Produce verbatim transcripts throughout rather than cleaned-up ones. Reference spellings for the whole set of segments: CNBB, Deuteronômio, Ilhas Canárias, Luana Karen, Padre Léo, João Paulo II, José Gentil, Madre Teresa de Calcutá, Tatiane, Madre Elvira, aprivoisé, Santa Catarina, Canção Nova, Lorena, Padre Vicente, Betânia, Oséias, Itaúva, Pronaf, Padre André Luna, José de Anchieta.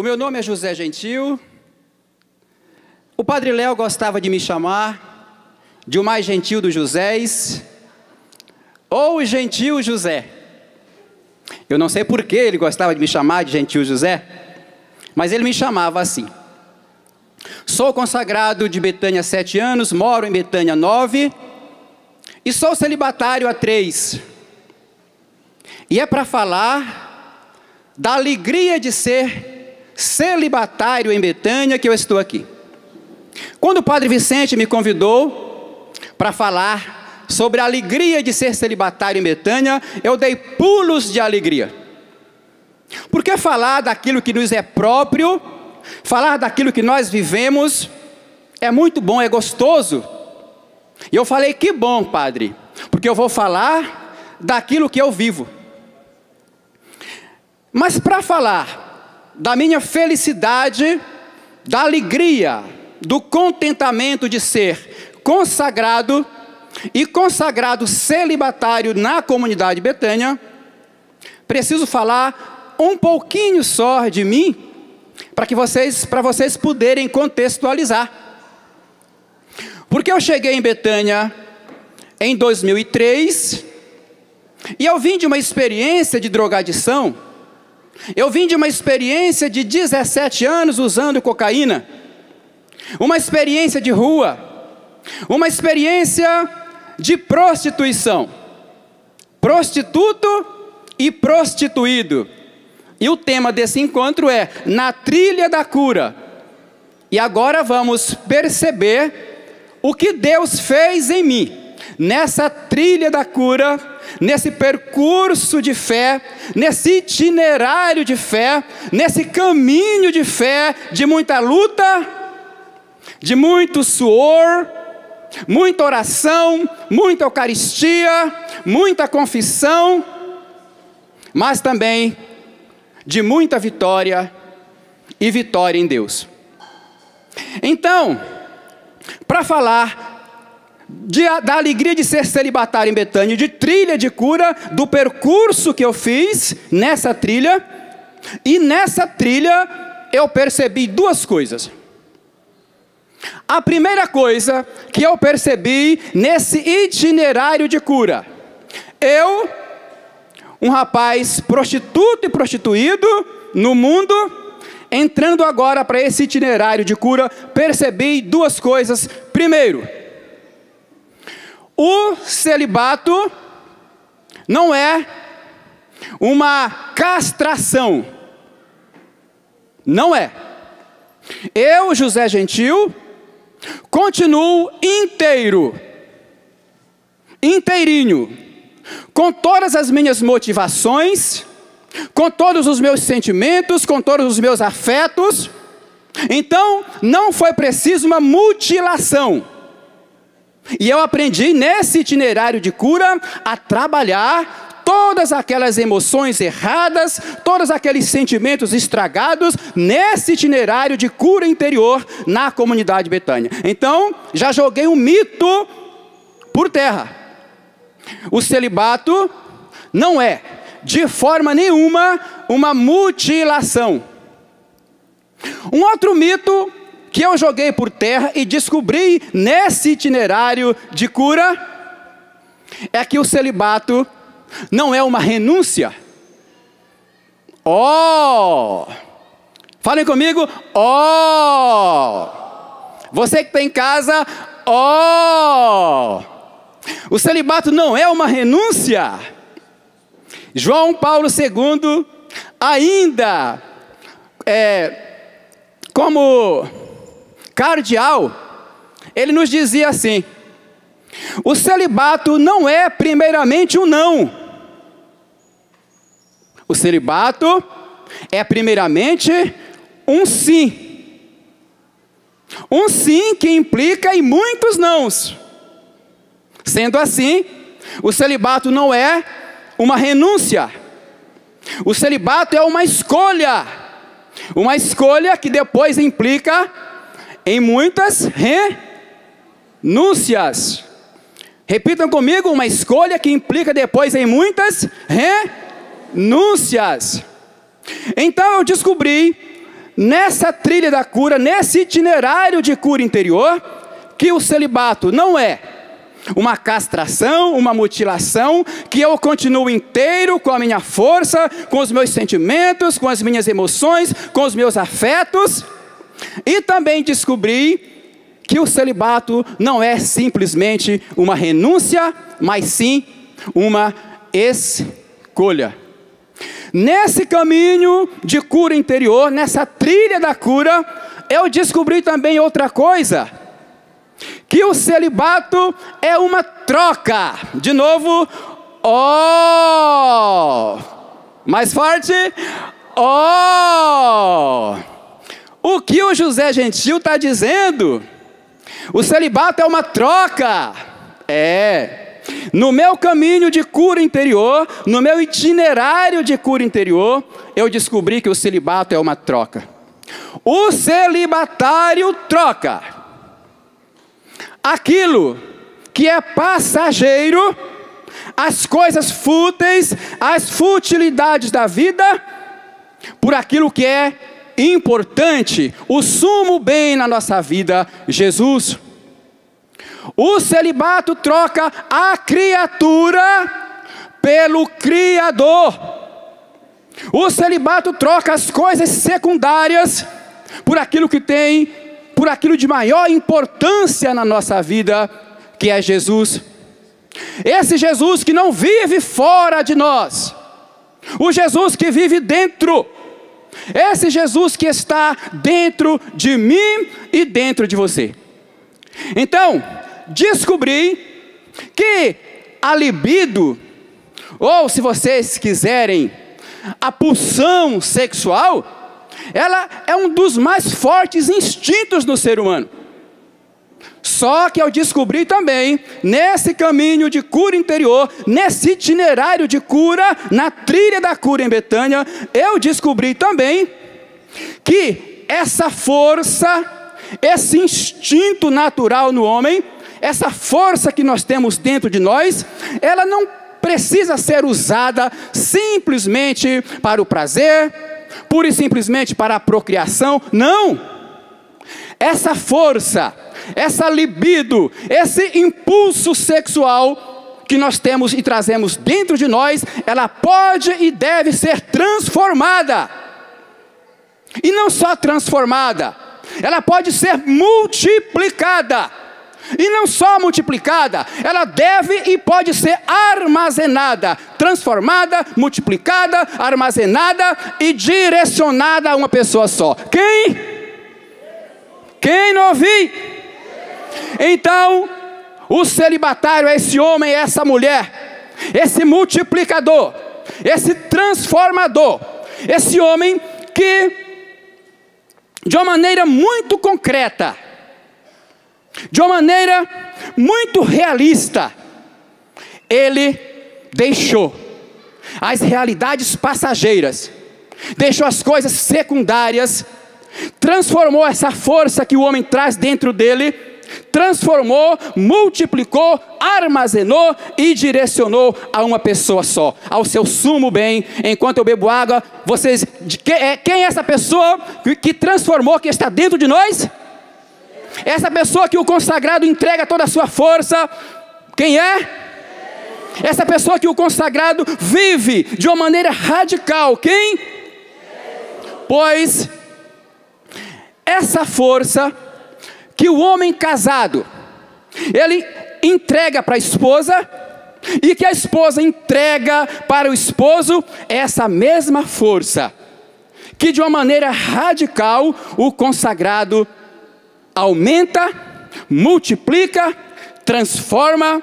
O meu nome é José Gentil. O Padre Léo gostava de me chamar de o mais gentil dos Josés, ou o Gentil José. Eu não sei por que ele gostava de me chamar de Gentil José, mas ele me chamava assim. Sou consagrado de Betânia há sete anos, moro em Betânia há nove, e sou celibatário há três. E é para falar da alegria de ser celibatário em Betânia que eu estou aqui. Quando o Padre Vicente me convidou para falar sobre a alegria de ser celibatário em Betânia, eu dei pulos de alegria. Porque falar daquilo que nos é próprio, falar daquilo que nós vivemos, é muito bom, é gostoso. E eu falei, que bom, Padre, porque eu vou falar daquilo que eu vivo. Mas para falar da minha felicidade, da alegria, do contentamento de ser consagrado e consagrado celibatário na comunidade Betânia, preciso falar um pouquinho só de mim, para que vocês, para vocês poderem contextualizar. Porque eu cheguei em Betânia em dois mil e três, e eu vim de uma experiência de drogadição, eu vim de uma experiência de dezessete anos usando cocaína, uma experiência de rua, uma experiência de prostituição, prostituto e prostituído. E o tema desse encontro é Na Trilha da Cura. E agora vamos perceber o que Deus fez em mim, nessa trilha da cura, nesse percurso de fé, nesse itinerário de fé, nesse caminho de fé, de muita luta, de muito suor, muita oração, muita eucaristia, muita confissão, mas também de muita vitória e vitória em Deus. Então, para falar de, da alegria de ser celibatário em Betânia, de trilha de cura, do percurso que eu fiz nessa trilha, e nessa trilha eu percebi duas coisas. A primeira coisa que eu percebi nesse itinerário de cura, eu, um rapaz prostituto e prostituído no mundo, entrando agora para esse itinerário de cura, percebi duas coisas. Primeiro, o celibato não é uma castração. Não é. Eu, José Gentil, continuo inteiro, inteirinho, com todas as minhas motivações, com todos os meus sentimentos, com todos os meus afetos. Então, não foi preciso uma mutilação. E eu aprendi nesse itinerário de cura a trabalhar todas aquelas emoções erradas, todos aqueles sentimentos estragados, nesse itinerário de cura interior na comunidade Betânia. Então, já joguei um mito por terra. O celibato não é, de forma nenhuma, uma mutilação. Um outro mito que eu joguei por terra e descobri nesse itinerário de cura é que o celibato não é uma renúncia. Oh! Falem comigo. Oh! Você que está em casa. Oh! O celibato não é uma renúncia. João Paulo segundo, ainda é, como cardeal, ele nos dizia assim: o celibato não é primeiramente um não. O celibato é primeiramente um sim. Um sim que implica em muitos nãos. Sendo assim, o celibato não é uma renúncia. O celibato é uma escolha. Uma escolha que depois implica em muitas renúncias. Repitam comigo, uma escolha que implica depois em muitas renúncias. Então eu descobri nessa trilha da cura, nesse itinerário de cura interior, que o celibato não é uma castração, uma mutilação, que eu continuo inteiro com a minha força, com os meus sentimentos, com as minhas emoções, com os meus afetos. E também descobri que o celibato não é simplesmente uma renúncia, mas sim uma escolha. Nesse caminho de cura interior, nessa trilha da cura, eu descobri também outra coisa, que o celibato é uma troca. De novo, ó, mais forte, ó. O que o José Gentil está dizendo? O celibato é uma troca. É. No meu caminho de cura interior, no meu itinerário de cura interior, eu descobri que o celibato é uma troca. O celibatário troca aquilo que é passageiro, as coisas fúteis, as futilidades da vida, por aquilo que é importante, o sumo bem na nossa vida, Jesus. O celibato troca a criatura pelo Criador. O celibato troca as coisas secundárias por aquilo que tem, por aquilo de maior importância na nossa vida, que é Jesus. Esse Jesus que não vive fora de nós, o Jesus que vive dentro. Esse Jesus que está dentro de mim e dentro de você. Então, descobri que a libido, ou se vocês quiserem, a pulsão sexual, ela é um dos mais fortes instintos do ser humano. Só que eu descobri também, nesse caminho de cura interior, nesse itinerário de cura, na trilha da cura em Betânia, eu descobri também que essa força, esse instinto natural no homem, essa força que nós temos dentro de nós, ela não precisa ser usada simplesmente para o prazer, pura e simplesmente para a procriação, não! Essa força, essa libido, esse impulso sexual que nós temos e trazemos dentro de nós, ela pode e deve ser transformada. E não só transformada, ela pode ser multiplicada. E não só multiplicada, ela deve e pode ser armazenada, transformada, multiplicada, armazenada e direcionada a uma pessoa só. Quem? Quem não ouvi? Então, o celibatário é esse homem, é essa mulher, esse multiplicador, esse transformador, esse homem que, de uma maneira muito concreta, de uma maneira muito realista, ele deixou as realidades passageiras, deixou as coisas secundárias, transformou essa força que o homem traz dentro dele, transformou, multiplicou, armazenou e direcionou a uma pessoa só, ao seu sumo bem. Enquanto eu bebo água, vocês, quem é essa pessoa que transformou, que está dentro de nós? Essa pessoa que o consagrado entrega toda a sua força, quem é? Essa pessoa que o consagrado vive de uma maneira radical, quem? Pois essa força que o homem casado, ele entrega para a esposa, e que a esposa entrega para o esposo, essa mesma força, que de uma maneira radical, o consagrado aumenta, multiplica, transforma,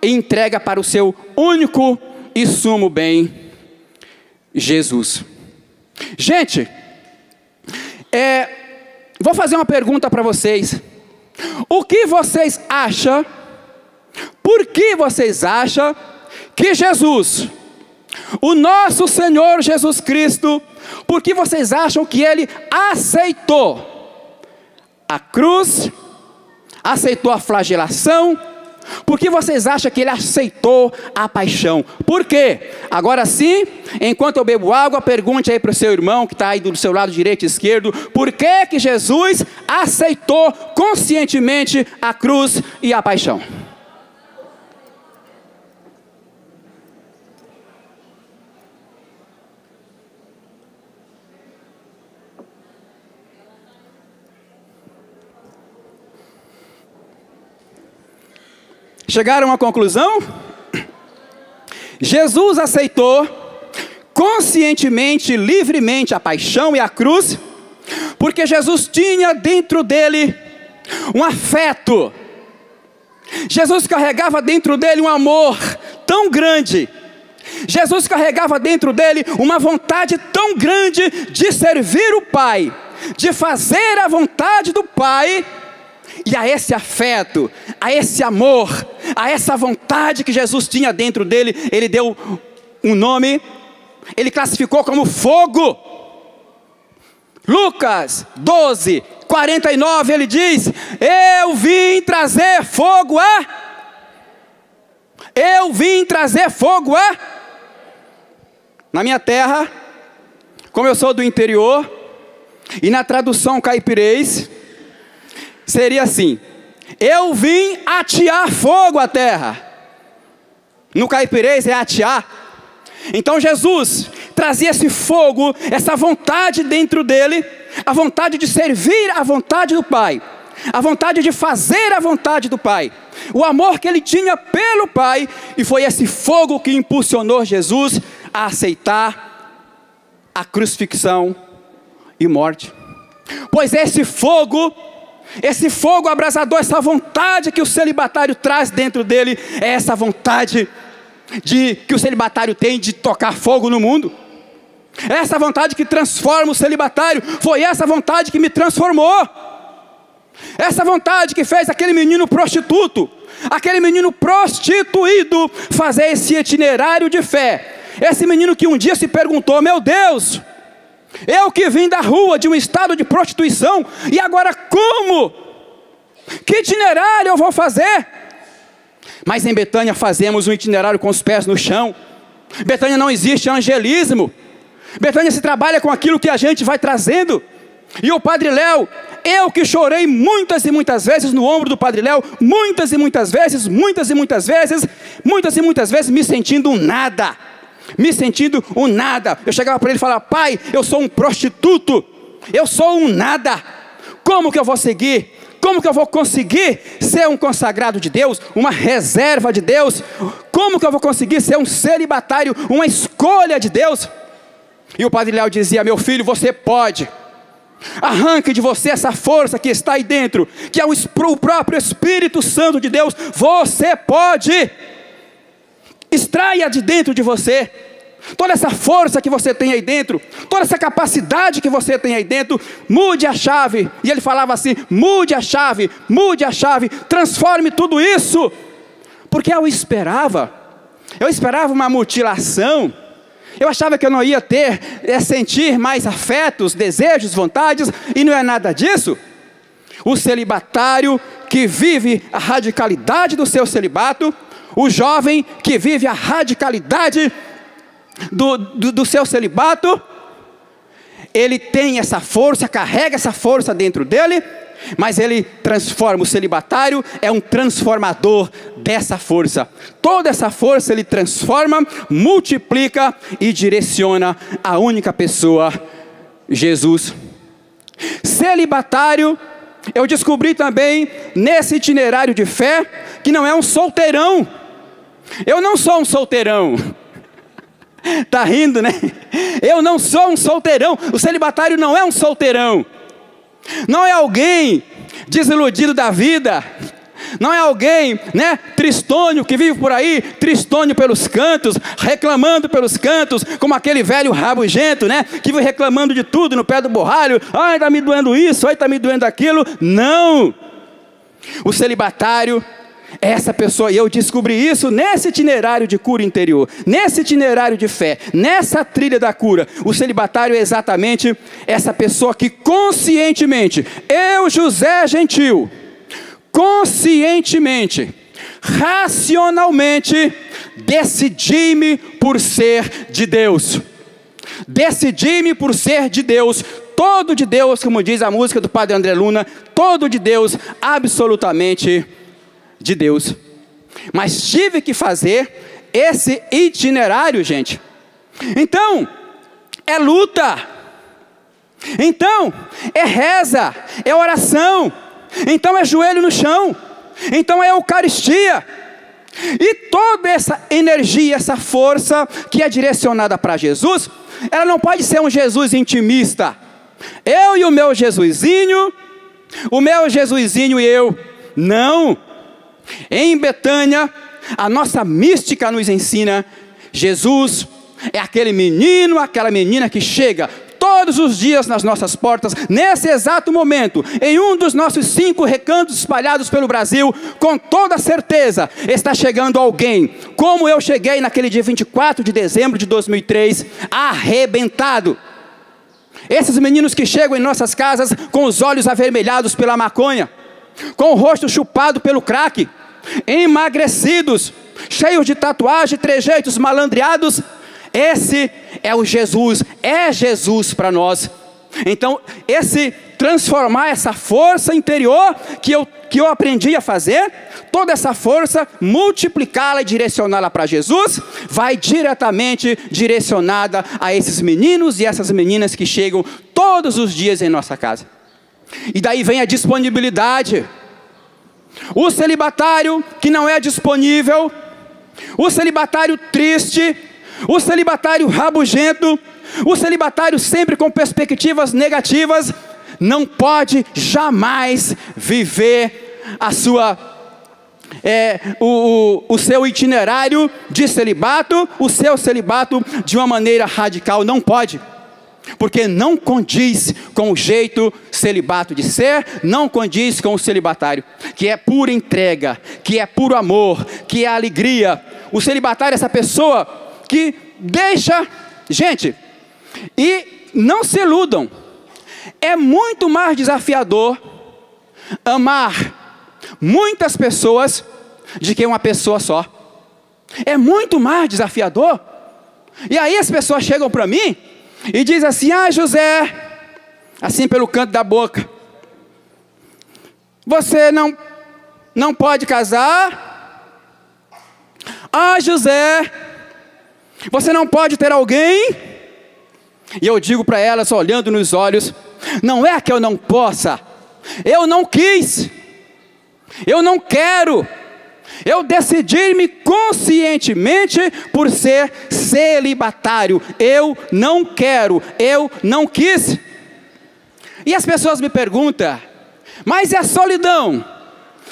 e entrega para o seu único e sumo bem, Jesus. Gente, é, vou fazer uma pergunta para vocês. O que vocês acham, por que vocês acham que Jesus, o nosso Senhor Jesus Cristo, por que vocês acham que Ele aceitou a cruz, aceitou a flagelação, Por que vocês acham que ele aceitou a paixão? Por quê? Agora sim, enquanto eu bebo água, pergunte aí para o seu irmão que está aí do seu lado direito e esquerdo, por que que Jesus aceitou conscientemente a cruz e a paixão? Chegaram à conclusão? Jesus aceitou conscientemente, livremente a paixão e a cruz, porque Jesus tinha dentro dele um afeto. Jesus carregava dentro dele um amor tão grande. Jesus carregava dentro dele uma vontade tão grande de servir o Pai, de fazer a vontade do Pai. E a esse afeto, a esse amor, a essa vontade que Jesus tinha dentro dele, ele deu um nome, ele classificou como fogo. Lucas doze, quarenta e nove, ele diz: eu vim trazer fogo a... Eu vim trazer fogo a... Na minha terra, como eu sou do interior, e na tradução caipirês, seria assim: eu vim atear fogo à terra. No caipirês é atear. Então Jesus trazia esse fogo, essa vontade dentro dele, a vontade de servir a vontade do Pai, a vontade de fazer a vontade do Pai, o amor que ele tinha pelo Pai, e foi esse fogo que impulsionou Jesus a aceitar a crucifixão e morte. Pois esse fogo, esse fogo abrasador, essa vontade que o celibatário traz dentro dele, é essa vontade de, que o celibatário tem de tocar fogo no mundo. Essa vontade que transforma o celibatário, foi essa vontade que me transformou. Essa vontade que fez aquele menino prostituto, aquele menino prostituído, fazer esse itinerário de fé. Esse menino que um dia se perguntou: meu Deus, eu que vim da rua, de um estado de prostituição, e agora como? Que itinerário eu vou fazer? Mas em Betânia fazemos um itinerário com os pés no chão. Betânia não existe evangelismo. Betânia se trabalha com aquilo que a gente vai trazendo. E o Padre Léo, eu que chorei muitas e muitas vezes no ombro do Padre Léo, muitas e muitas vezes, muitas e muitas vezes, muitas e muitas vezes me sentindo um nada. Me sentindo um nada. Eu chegava para ele e falava: pai, eu sou um prostituto, eu sou um nada, como que eu vou seguir, como que eu vou conseguir ser um consagrado de Deus, uma reserva de Deus, como que eu vou conseguir ser um celibatário, uma escolha de Deus? E o Padre Léo dizia: meu filho, você pode. Arranque de você essa força que está aí dentro, que é o próprio Espírito Santo de Deus. Você pode. Extraia de dentro de você toda essa força que você tem aí dentro, toda essa capacidade que você tem aí dentro. Mude a chave. E ele falava assim: mude a chave, mude a chave, transforme tudo isso. Porque eu esperava, eu esperava uma mutilação, eu achava que eu não ia ter, é, sentir mais afetos, desejos, vontades, e não é nada disso. O celibatário que vive a radicalidade do seu celibato, o jovem que vive a radicalidade do, do, do seu celibato, ele tem essa força, carrega essa força dentro dele, mas ele transforma. O celibatário é um transformador dessa força. Toda essa força ele transforma, multiplica e direciona a única pessoa, Jesus. Celibatário, eu descobri também nesse itinerário de fé, que não é um solteirão. Eu não sou um solteirão. Tá rindo, né? Eu não sou um solteirão. O celibatário não é um solteirão. Não é alguém desiludido da vida. Não é alguém, né, tristônio, que vive por aí, tristônio pelos cantos, reclamando pelos cantos, como aquele velho rabugento, né, que vive reclamando de tudo no pé do borralho. Ai, tá me doendo isso, ai, tá me doendo aquilo. Não! O celibatário é essa pessoa, e eu descobri isso nesse itinerário de cura interior, nesse itinerário de fé, nessa trilha da cura. O celibatário é exatamente essa pessoa que conscientemente, eu, José Gentil, conscientemente racionalmente, decidi-me por ser de Deus. Decidi-me por ser de Deus, todo de Deus, como diz a música do Padre André Luna, todo de Deus, absolutamente de Deus. Mas tive que fazer esse itinerário, gente. Então, é luta. Então, é reza, é oração. Então, é joelho no chão. Então, é Eucaristia. E toda essa energia, essa força que é direcionada para Jesus, ela não pode ser um Jesus intimista. Eu e o meu Jesusinho, o meu Jesusinho e eu. Não. Em Betânia, a nossa mística nos ensina, Jesus é aquele menino, aquela menina que chega todos os dias nas nossas portas, nesse exato momento, em um dos nossos cinco recantos espalhados pelo Brasil, com toda certeza, está chegando alguém, como eu cheguei naquele dia vinte e quatro de dezembro de dois mil e três, arrebentado. Esses meninos que chegam em nossas casas com os olhos avermelhados pela maconha, com o rosto chupado pelo crack, emagrecidos, cheios de tatuagem, trejeitos, malandreados, esse é o Jesus, é Jesus para nós. Então, esse transformar essa força interior que eu, que eu aprendi a fazer, toda essa força, multiplicá-la e direcioná-la para Jesus, vai diretamente direcionada a esses meninos e essas meninas que chegam todos os dias em nossa casa. E daí vem a disponibilidade. O celibatário que não é disponível, o celibatário triste, o celibatário rabugento, o celibatário sempre com perspectivas negativas, não pode jamais viver a sua, é, o, o, o seu itinerário de celibato, o seu celibato de uma maneira radical, não pode. Porque não condiz com o jeito celibato de ser, não condiz com o celibatário, que é pura entrega, que é puro amor, que é alegria. O celibatário é essa pessoa que deixa, gente, e não se iludam, é muito mais desafiador amar muitas pessoas do que uma pessoa só, é muito mais desafiador. E aí as pessoas chegam para mim e dizem assim, ah José, assim pelo canto da boca, você não, não pode casar, ah José, você não pode ter alguém? E eu digo para elas, olhando nos olhos, não é que eu não possa, eu não quis, eu não quero, eu decidi-me conscientemente por ser celibatário, eu não quero, eu não quis. E as pessoas me perguntam, mas e a solidão?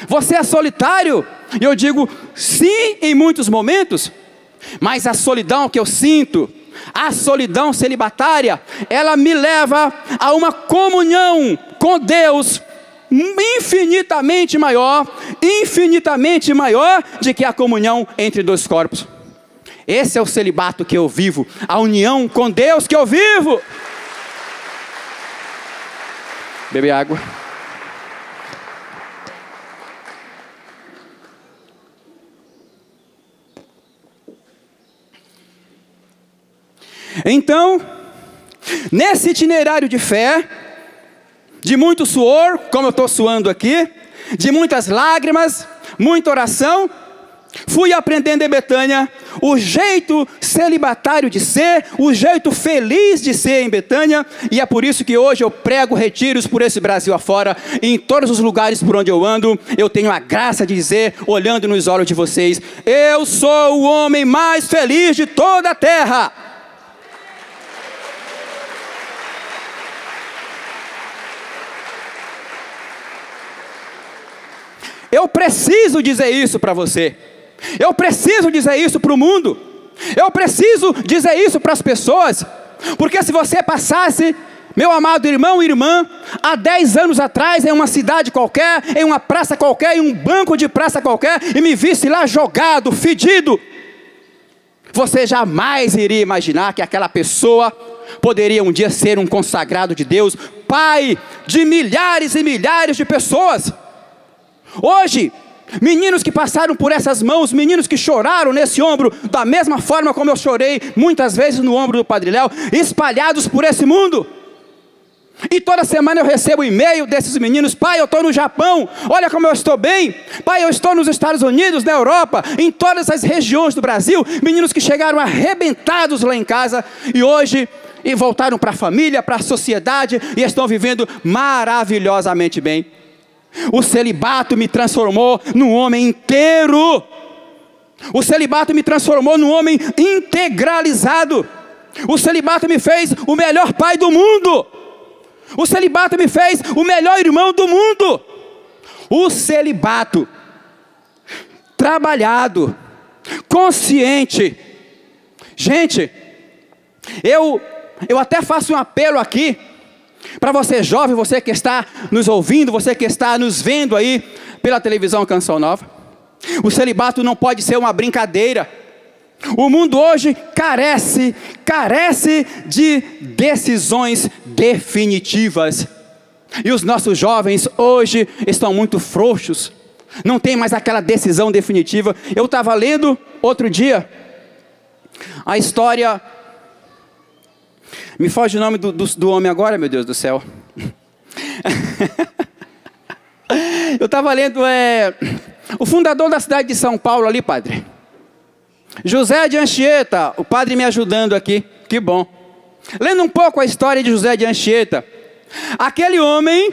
Você é solitário? E eu digo, sim, em muitos momentos. Mas a solidão que eu sinto, a solidão celibatária, ela me leva a uma comunhão com Deus infinitamente maior, infinitamente maior do que a comunhão entre dois corpos. Esse é o celibato que eu vivo, a união com Deus que eu vivo. Bebe água. Então, nesse itinerário de fé, de muito suor, como eu estou suando aqui, de muitas lágrimas, muita oração, fui aprendendo em Betânia o jeito celibatário de ser, o jeito feliz de ser em Betânia, e é por isso que hoje eu prego retiros por esse Brasil afora, e em todos os lugares por onde eu ando, eu tenho a graça de dizer, olhando nos olhos de vocês, eu sou o homem mais feliz de toda a terra. Eu preciso dizer isso para você, eu preciso dizer isso para o mundo, eu preciso dizer isso para as pessoas, porque se você passasse, meu amado irmão e irmã, há dez anos atrás em uma cidade qualquer, em uma praça qualquer, em um banco de praça qualquer, e me visse lá jogado, fedido, você jamais iria imaginar que aquela pessoa poderia um dia ser um consagrado de Deus, pai de milhares e milhares de pessoas. Hoje, Meninos que passaram por essas mãos, meninos que choraram nesse ombro, da mesma forma como eu chorei muitas vezes no ombro do Padre Léo, espalhados por esse mundo. E toda semana eu recebo e-mail desses meninos: pai, eu estou no Japão, olha como eu estou bem. Pai, eu estou nos Estados Unidos, na Europa, em todas as regiões do Brasil. Meninos que chegaram arrebentados lá em casa e hoje e voltaram para a família, para a sociedade, e estão vivendo maravilhosamente bem. O celibato me transformou num homem inteiro. O celibato me transformou num homem integralizado. O celibato me fez o melhor pai do mundo. O celibato me fez o melhor irmão do mundo. O celibato, trabalhado, consciente. Gente, eu, eu até faço um apelo aqui, para você jovem, você que está nos ouvindo, você que está nos vendo aí pela televisão Canção Nova. O celibato não pode ser uma brincadeira. O mundo hoje carece, carece de decisões definitivas. E os nossos jovens hoje estão muito frouxos. Não tem mais aquela decisão definitiva. Eu estava lendo outro dia a história... Me foge o nome do, do, do homem agora, meu Deus do céu. Eu estava lendo é, o fundador da cidade de São Paulo ali, padre. José de Anchieta, o padre me ajudando aqui, que bom. Lendo um pouco a história de José de Anchieta. Aquele homem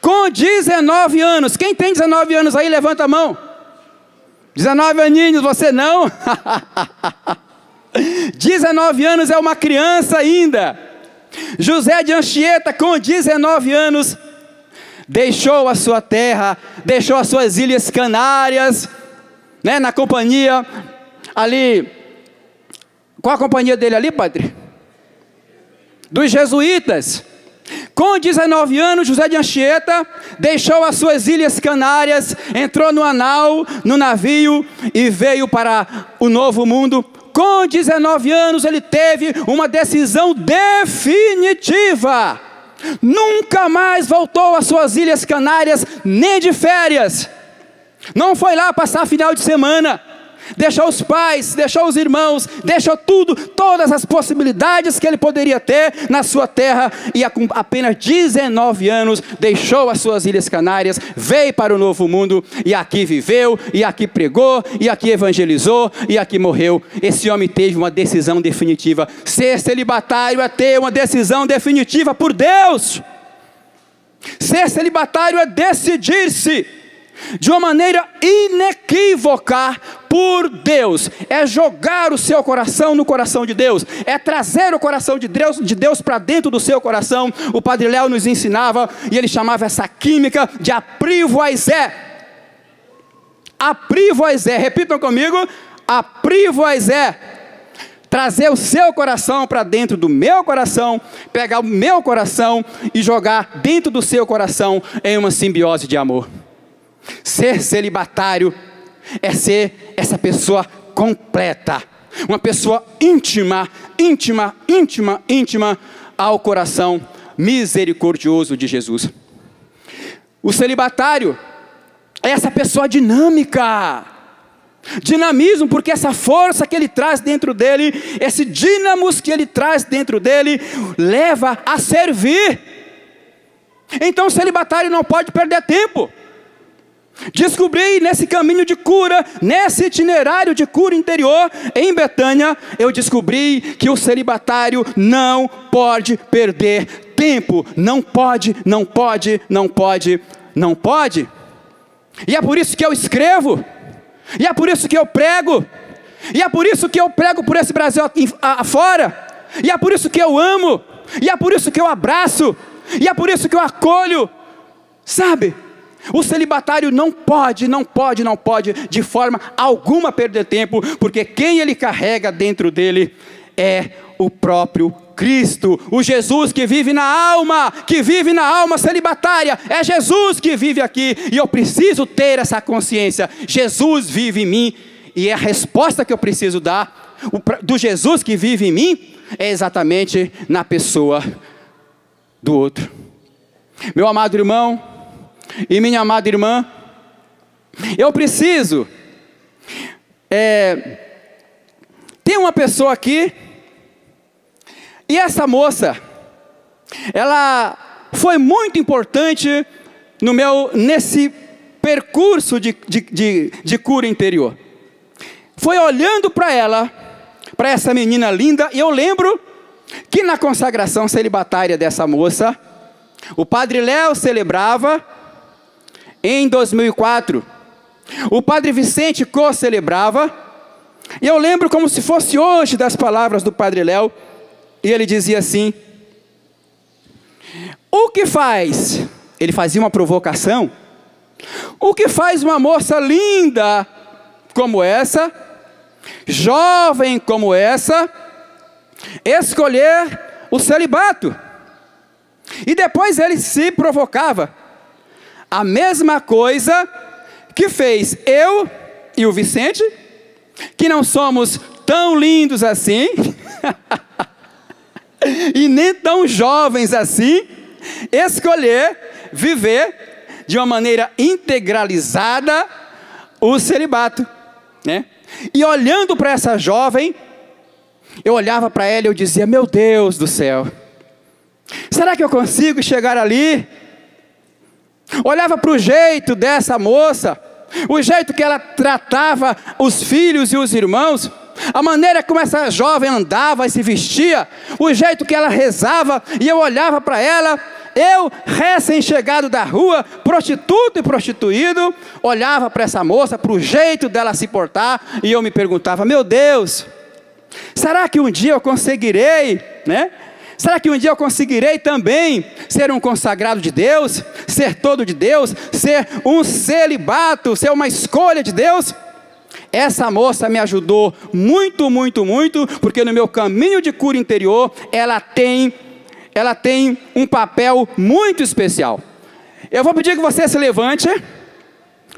com dezenove anos. Quem tem dezenove anos aí, levanta a mão. dezenove aninhos, você não? dezenove anos é uma criança ainda. José de Anchieta, com dezenove anos, deixou a sua terra, deixou as suas Ilhas Canárias, né, na companhia ali. Qual a companhia dele ali, padre? Dos jesuítas. Com dezenove anos, José de Anchieta deixou as suas Ilhas Canárias, entrou no anal, no navio, e veio para o novo mundo. Com dezenove anos ele teve uma decisão definitiva. Nunca mais voltou às suas Ilhas Canárias, nem de férias. Não foi lá passar final de semana. Deixou os pais, deixou os irmãos, deixou tudo, todas as possibilidades que ele poderia ter na sua terra. E com apenas dezenove anos deixou as suas Ilhas Canárias, veio para o novo mundo, e aqui viveu, e aqui pregou, e aqui evangelizou, e aqui morreu. Esse homem teve uma decisão definitiva. Ser celibatário é ter uma decisão definitiva por Deus. Ser celibatário é decidir-se de uma maneira inequívoca por Deus, é jogar o seu coração no coração de Deus, é trazer o coração de Deus, de Deus para dentro do seu coração. O Padre Léo nos ensinava, e ele chamava essa química de aprivoisé. Aprivoisé, repitam comigo: aprivoisé. Trazer o seu coração para dentro do meu coração, pegar o meu coração e jogar dentro do seu coração em uma simbiose de amor. Ser celibatário é ser essa pessoa completa, uma pessoa íntima, íntima, íntima, íntima ao coração misericordioso de Jesus. O celibatário é essa pessoa dinâmica, dinamismo, porque essa força que ele traz dentro dele, esse dínamos que ele traz dentro dele, leva a servir. Então o celibatário não pode perder tempo. Descobri nesse caminho de cura, nesse itinerário de cura interior em Betânia, eu descobri que o celibatário não pode perder tempo. Não pode, não pode, não pode, não pode. E é por isso que eu escrevo, e é por isso que eu prego, e é por isso que eu prego por esse Brasil afora, e é por isso que eu amo, e é por isso que eu abraço, e é por isso que eu acolho, sabe? O celibatário não pode, não pode, não pode de forma alguma perder tempo, porque quem ele carrega dentro dele é o próprio Cristo, o Jesus que vive na alma, que vive na alma celibatária. É Jesus que vive aqui, e eu preciso ter essa consciência. Jesus vive em mim, e a resposta que eu preciso dar do Jesus que vive em mim é exatamente na pessoa do outro. Meu amado irmão e minha amada irmã, Eu preciso. É, tem uma pessoa aqui, e essa moça, ela foi muito importante no meu, nesse percurso de, de, de, de cura interior. Foi olhando para ela, para essa menina linda, e eu lembro que na consagração celibatária dessa moça, o Padre Léo celebrava em dois mil e quatro, o Padre Vicente co-celebrava, e eu lembro como se fosse hoje das palavras do Padre Léo, e ele dizia assim: o que faz, ele fazia uma provocação, o que faz uma moça linda como essa, jovem como essa, escolher o celibato? E depois ele se provocava, a mesma coisa que fez eu e o Vicente, que não somos tão lindos assim, e nem tão jovens assim, escolher viver de uma maneira integralizada o celibato, né? E olhando para essa jovem, eu olhava para ela e eu dizia: meu Deus do céu, será que eu consigo chegar ali? Olhava para o jeito dessa moça, o jeito que ela tratava os filhos e os irmãos, a maneira como essa jovem andava e se vestia, o jeito que ela rezava, e eu olhava para ela, eu recém-chegado da rua, prostituto e prostituído, olhava para essa moça, para o jeito dela se portar, e eu me perguntava: meu Deus, será que um dia eu conseguirei, né? Será que um dia eu conseguirei também ser um consagrado de Deus, ser todo de Deus, ser um celibato, ser uma escolha de Deus? Essa moça me ajudou muito, muito, muito, porque no meu caminho de cura interior, ela tem, ela tem um papel muito especial. Eu vou pedir que você se levante,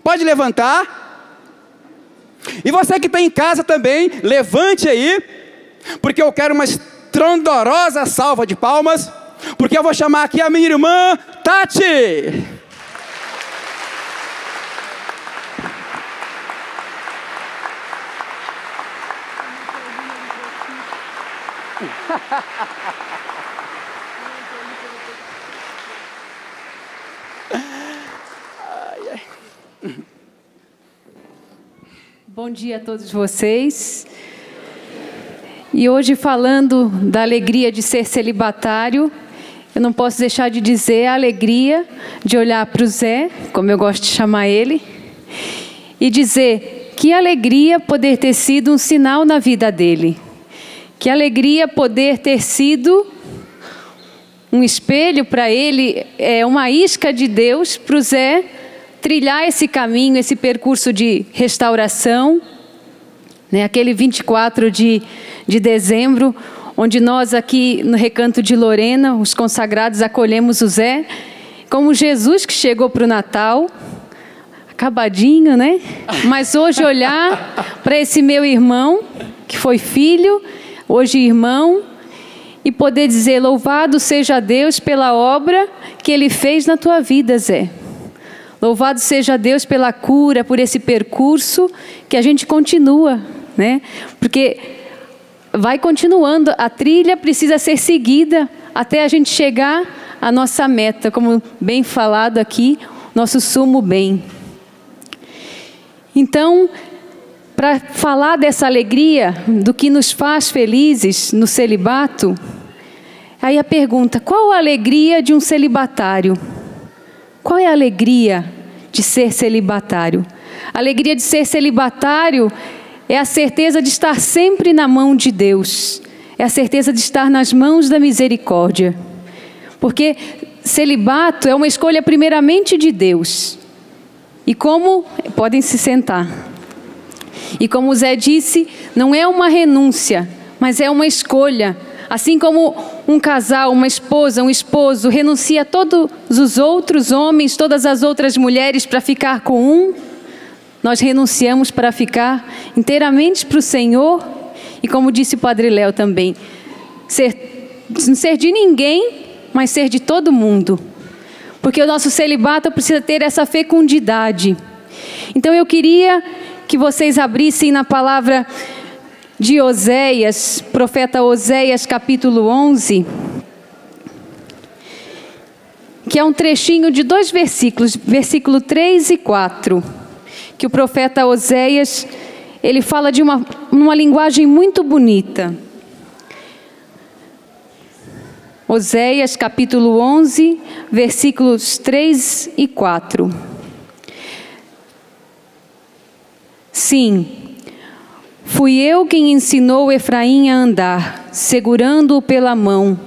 pode levantar, e você que está em casa também, levante aí, porque eu quero uma estrondorosa salva de palmas, porque eu vou chamar aqui a minha irmã Tati. Bom dia a todos vocês. E hoje, falando da alegria de ser celibatário, eu não posso deixar de dizer a alegria de olhar para o Zé, como eu gosto de chamar ele, e dizer que alegria poder ter sido um sinal na vida dele. Que alegria poder ter sido um espelho para ele, é uma isca de Deus para o Zé trilhar esse caminho, esse percurso de restauração, né? Aquele vinte e quatro de, de dezembro, onde nós aqui no Recanto de Lorena, os consagrados, acolhemos o Zé, como Jesus que chegou para o Natal, acabadinho, né? Mas hoje olhar para esse meu irmão, que foi filho, hoje irmão, e poder dizer: louvado seja Deus pela obra que Ele fez na tua vida, Zé. Louvado seja Deus pela cura, por esse percurso que a gente continua, né? Porque vai continuando, a trilha precisa ser seguida até a gente chegar à nossa meta, como bem falado aqui, nosso sumo bem. Então, para falar dessa alegria, do que nos faz felizes no celibato, aí a pergunta: qual a alegria de um celibatário? Qual é a alegria de ser celibatário? A alegria de ser celibatário é a certeza de estar sempre na mão de Deus. É a certeza de estar nas mãos da misericórdia. Porque celibato é uma escolha primeiramente de Deus. E como... podem se sentar. E como o Zé disse, não é uma renúncia, mas é uma escolha. Assim como um casal, uma esposa, um esposo renuncia a todos os outros homens, todas as outras mulheres para ficar com um, nós renunciamos para ficar inteiramente para o Senhor. E como disse o Padre Léo também, ser, não ser de ninguém, mas ser de todo mundo. Porque o nosso celibato precisa ter essa fecundidade. Então eu queria que vocês abrissem na palavra de Oséias, profeta Oséias, capítulo onze, que é um trechinho de dois versículos, versículo três e quatro, que o profeta Oséias, ele fala de uma, uma linguagem muito bonita. Oséias, capítulo onze, versículos três e quatro. Sim, fui eu quem ensinou Efraim a andar, segurando-o pela mão.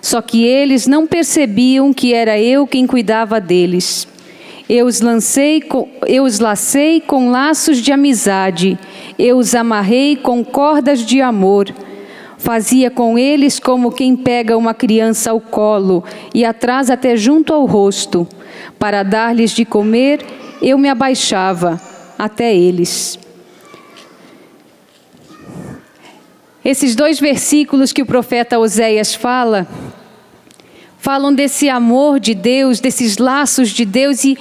Só que eles não percebiam que era eu quem cuidava deles. Eu os, lancei com, eu os lacei com laços de amizade. Eu os amarrei com cordas de amor. Fazia com eles como quem pega uma criança ao colo e atrás até junto ao rosto. Para dar-lhes de comer, eu me abaixava até eles. Esses dois versículos que o profeta Oséias fala, falam desse amor de Deus, desses laços de Deus, e,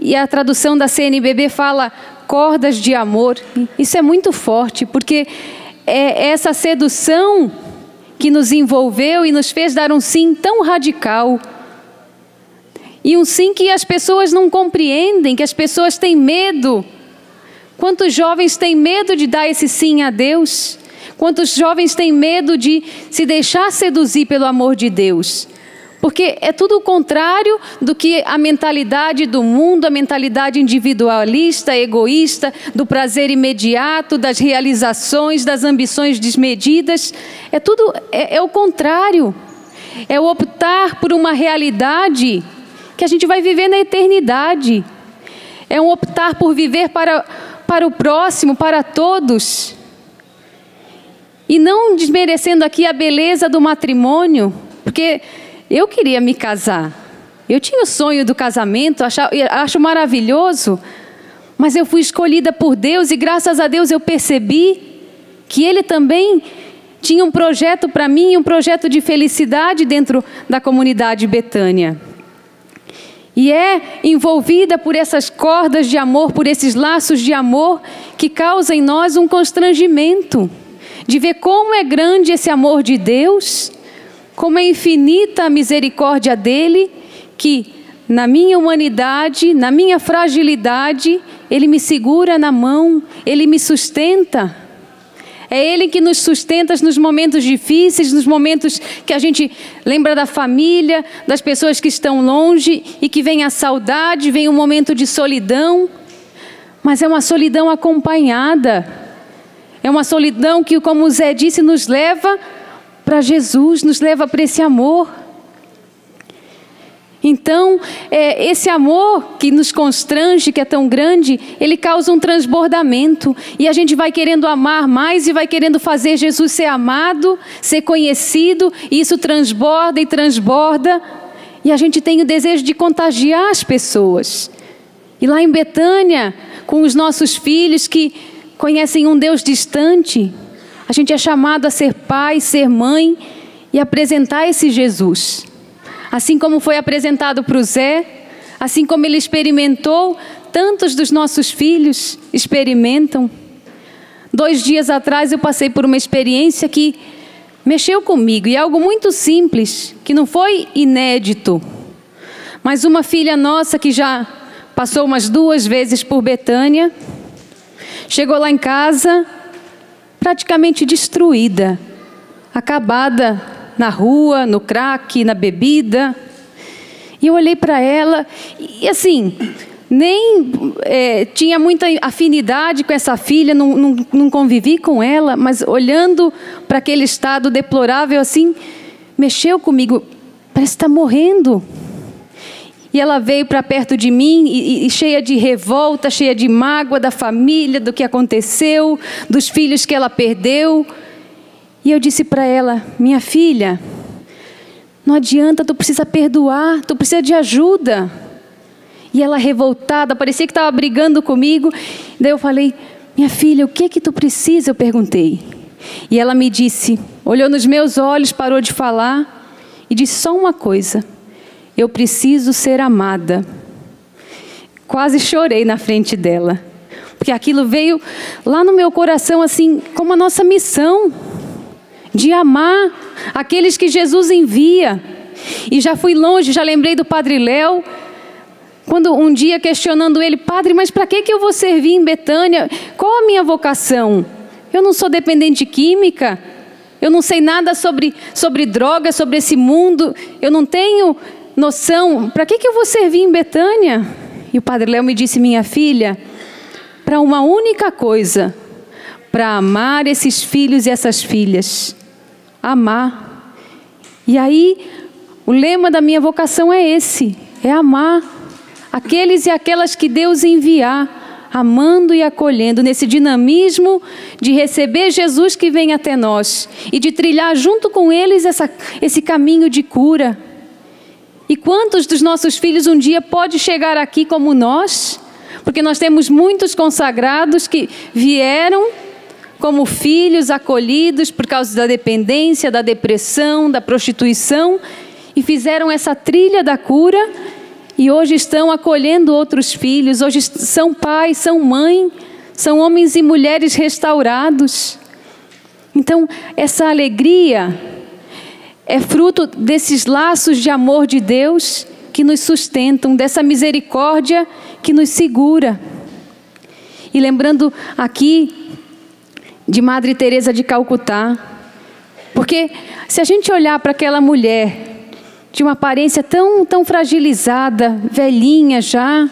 e a tradução da C N B B fala cordas de amor. Isso é muito forte, porque é essa sedução que nos envolveu e nos fez dar um sim tão radical. E um sim que as pessoas não compreendem, que as pessoas têm medo. Quantos jovens têm medo de dar esse sim a Deus? Quantos jovens têm medo de se deixar seduzir pelo amor de Deus? Porque é tudo o contrário do que a mentalidade do mundo, a mentalidade individualista, egoísta, do prazer imediato, das realizações, das ambições desmedidas. É tudo, é, é o contrário. É o optar por uma realidade que a gente vai viver na eternidade. É um optar por viver para, para o próximo, para todos. E não desmerecendo aqui a beleza do matrimônio, porque eu queria me casar. Eu tinha o sonho do casamento, achava, acho maravilhoso, mas eu fui escolhida por Deus e graças a Deus eu percebi que Ele também tinha um projeto para mim, um projeto de felicidade dentro da comunidade Betânia. E é envolvida por essas cordas de amor, por esses laços de amor que causam em nós um constrangimento de ver como é grande esse amor de Deus, como é infinita a misericórdia dele, que na minha humanidade, na minha fragilidade, ele me segura na mão, ele me sustenta. É ele que nos sustenta nos momentos difíceis, nos momentos que a gente lembra da família, das pessoas que estão longe e que vem a saudade, vem um momento de solidão, mas é uma solidão acompanhada. É uma solidão que, como o Zé disse, nos leva para Jesus, nos leva para esse amor. Então, é, esse amor que nos constrange, que é tão grande, ele causa um transbordamento. E a gente vai querendo amar mais e vai querendo fazer Jesus ser amado, ser conhecido. E isso transborda e transborda. E a gente tem o desejo de contagiar as pessoas. E lá em Betânia, com os nossos filhos que conhecem um Deus distante, a gente é chamado a ser pai, ser mãe e apresentar esse Jesus. Assim como foi apresentado para o Zé, assim como ele experimentou, tantos dos nossos filhos experimentam. Dois dias atrás eu passei por uma experiência que mexeu comigo, e é algo muito simples, que não foi inédito. Mas uma filha nossa que já passou umas duas vezes por Betânia, chegou lá em casa praticamente destruída, acabada na rua, no crack, na bebida. E eu olhei para ela e, assim, nem é, tinha muita afinidade com essa filha, não, não, não convivi com ela, mas olhando para aquele estado deplorável, assim, mexeu comigo. Parece que está morrendo. E ela veio para perto de mim, e, e cheia de revolta, cheia de mágoa da família, do que aconteceu, dos filhos que ela perdeu. E eu disse para ela, minha filha, não adianta, tu precisa perdoar, tu precisa de ajuda. E ela revoltada, parecia que estava brigando comigo. Daí eu falei, minha filha, o que que tu precisa? Eu perguntei. E ela me disse, olhou nos meus olhos, parou de falar e disse só uma coisa. Eu preciso ser amada. Quase chorei na frente dela. Porque aquilo veio lá no meu coração, assim, como a nossa missão de amar aqueles que Jesus envia. E já fui longe, já lembrei do Padre Léo, quando um dia questionando ele: Padre, mas para que, que eu vou servir em Betânia? Qual a minha vocação? Eu não sou dependente de química, eu não sei nada sobre, sobre droga, sobre esse mundo, eu não tenho noção. Para que, que eu vou servir em Betânia? E o Padre Léo me disse: minha filha, para uma única coisa, para amar esses filhos e essas filhas. Amar. E aí, o lema da minha vocação é esse, é amar aqueles e aquelas que Deus enviar, amando e acolhendo, nesse dinamismo de receber Jesus que vem até nós e de trilhar junto com eles essa, esse caminho de cura. E quantos dos nossos filhos um dia pode chegar aqui como nós? Porque nós temos muitos consagrados que vieram como filhos acolhidos por causa da dependência, da depressão, da prostituição, e fizeram essa trilha da cura e hoje estão acolhendo outros filhos, hoje são pais, são mãe, são homens e mulheres restaurados. Então, essa alegria é fruto desses laços de amor de Deus que nos sustentam, dessa misericórdia que nos segura. E lembrando aqui de Madre Teresa de Calcutá, porque se a gente olhar para aquela mulher de uma aparência tão, tão fragilizada, velhinha já,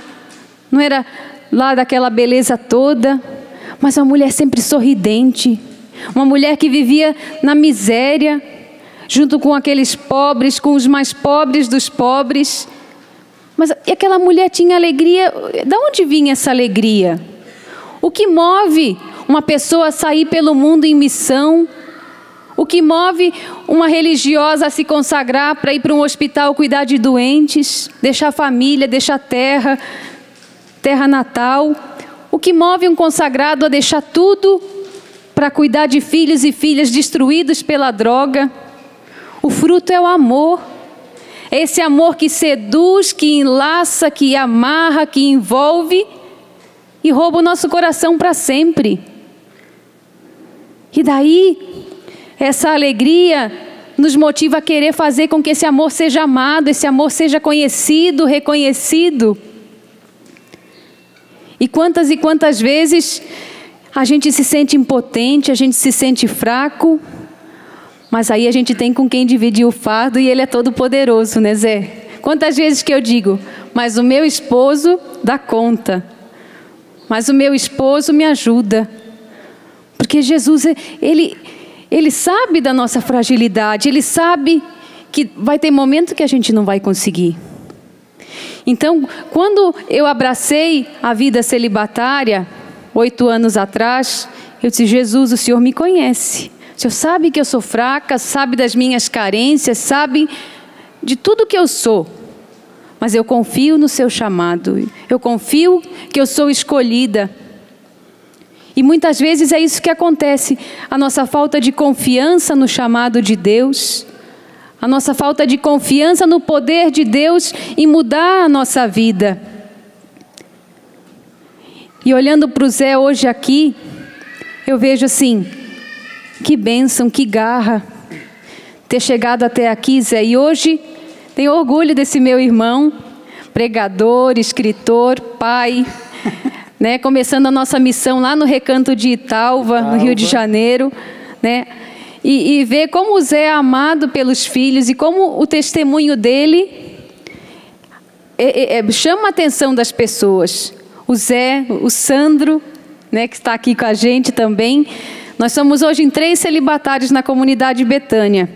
não era lá daquela beleza toda, mas uma mulher sempre sorridente, uma mulher que vivia na miséria, junto com aqueles pobres, com os mais pobres dos pobres. Mas aquela mulher tinha alegria. De onde vinha essa alegria? O que move uma pessoa a sair pelo mundo em missão? O que move uma religiosa a se consagrar para ir para um hospital cuidar de doentes, deixar a família, deixar a terra, terra natal? O que move um consagrado a deixar tudo para cuidar de filhos e filhas destruídos pela droga? O fruto é o amor. Esse amor que seduz, que enlaça, que amarra, que envolve e rouba o nosso coração para sempre. E daí, essa alegria nos motiva a querer fazer com que esse amor seja amado, esse amor seja conhecido, reconhecido. E quantas e quantas vezes a gente se sente impotente, a gente se sente fraco, mas aí a gente tem com quem dividir o fardo e ele é todo poderoso, né, Zé? Quantas vezes que eu digo: mas o meu esposo dá conta, mas o meu esposo me ajuda. Porque Jesus, ele, ele sabe da nossa fragilidade, ele sabe que vai ter momento que a gente não vai conseguir. Então, quando eu abracei a vida celibatária, oito anos atrás, eu disse: Jesus, o Senhor me conhece. O Senhor sabe que eu sou fraca, sabe das minhas carências, sabe de tudo que eu sou. Mas eu confio no seu chamado, eu confio que eu sou escolhida. E muitas vezes é isso que acontece, a nossa falta de confiança no chamado de Deus, a nossa falta de confiança no poder de Deus em mudar a nossa vida. E olhando para o Zé hoje aqui, eu vejo assim: que bênção, que garra ter chegado até aqui, Zé. E hoje tenho orgulho desse meu irmão, pregador, escritor, pai, né? Começando a nossa missão lá no recanto de Itaúva, Itaúva. no Rio de Janeiro, né? E, e ver como o Zé é amado pelos filhos e como o testemunho dele é, é, é, chama a atenção das pessoas. O Zé, o Sandro, né, que está aqui com a gente também. Nós somos hoje em três celibatários na comunidade Betânia.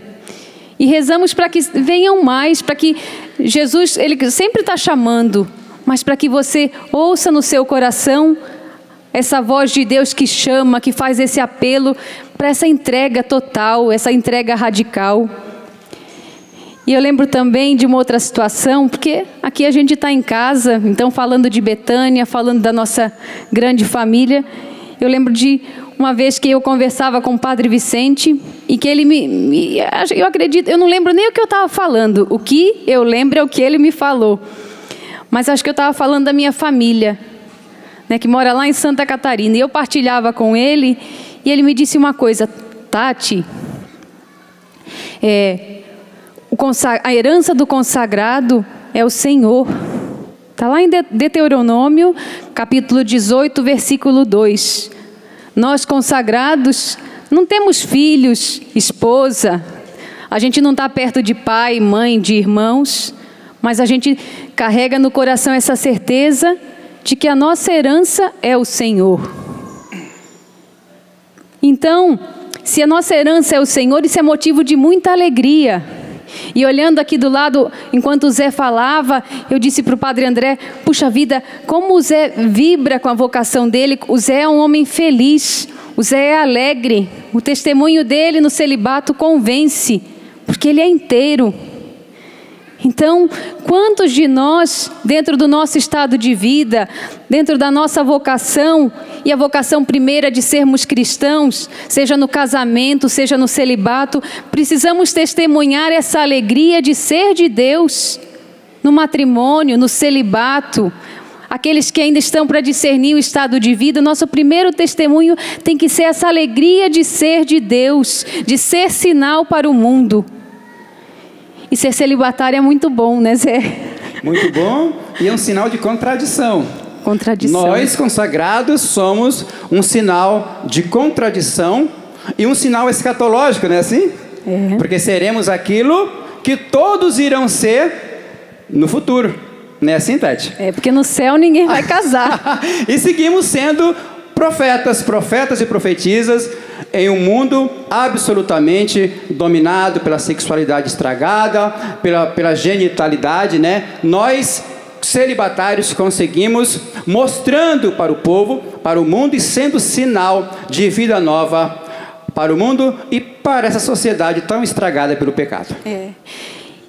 E rezamos para que venham mais, para que Jesus, ele sempre está chamando, mas para que você ouça no seu coração essa voz de Deus que chama, que faz esse apelo para essa entrega total, essa entrega radical. E eu lembro também de uma outra situação, porque aqui a gente está em casa, então falando de Betânia, falando da nossa grande família, eu lembro de uma vez que eu conversava com o Padre Vicente e que ele me, me... Eu acredito, eu não lembro nem o que eu estava falando. O que eu lembro é o que ele me falou. Mas acho que eu estava falando da minha família. né, que mora lá em Santa Catarina, e eu partilhava com ele, e ele me disse uma coisa: Tati, é, o a herança do consagrado é o Senhor. Está lá em Deuteronômio, capítulo dezoito, versículo dois. Nós consagrados não temos filhos, esposa, a gente não está perto de pai, mãe, de irmãos, mas a gente carrega no coração essa certeza de que a nossa herança é o Senhor. Então, se a nossa herança é o Senhor, isso é motivo de muita alegria. E olhando aqui do lado, enquanto o Zé falava, eu disse para o Padre André: puxa vida, como o Zé vibra com a vocação dele. O Zé é um homem feliz, o Zé é alegre, o testemunho dele no celibato convence, porque ele é inteiro. Então, quantos de nós, dentro do nosso estado de vida, dentro da nossa vocação, e a vocação primeira de sermos cristãos, seja no casamento, seja no celibato, precisamos testemunhar essa alegria de ser de Deus, no matrimônio, no celibato. Aqueles que ainda estão para discernir o estado de vida, nosso primeiro testemunho tem que ser essa alegria de ser de Deus, de ser sinal para o mundo. E ser celibatário é muito bom, né, Zé? Muito bom, e é um sinal de contradição. Contradição. Nós, consagrados, somos um sinal de contradição e um sinal escatológico, não é assim? É. Porque seremos aquilo que todos irão ser no futuro, não é assim, Tati? É, porque no céu ninguém vai casar. E seguimos sendo profetas, profetas e profetisas, em um mundo absolutamente dominado pela sexualidade estragada, pela, pela genitalidade, né? Nós, celibatários, conseguimos, mostrando para o povo, para o mundo, e sendo sinal de vida nova para o mundo e para essa sociedade tão estragada pelo pecado. É.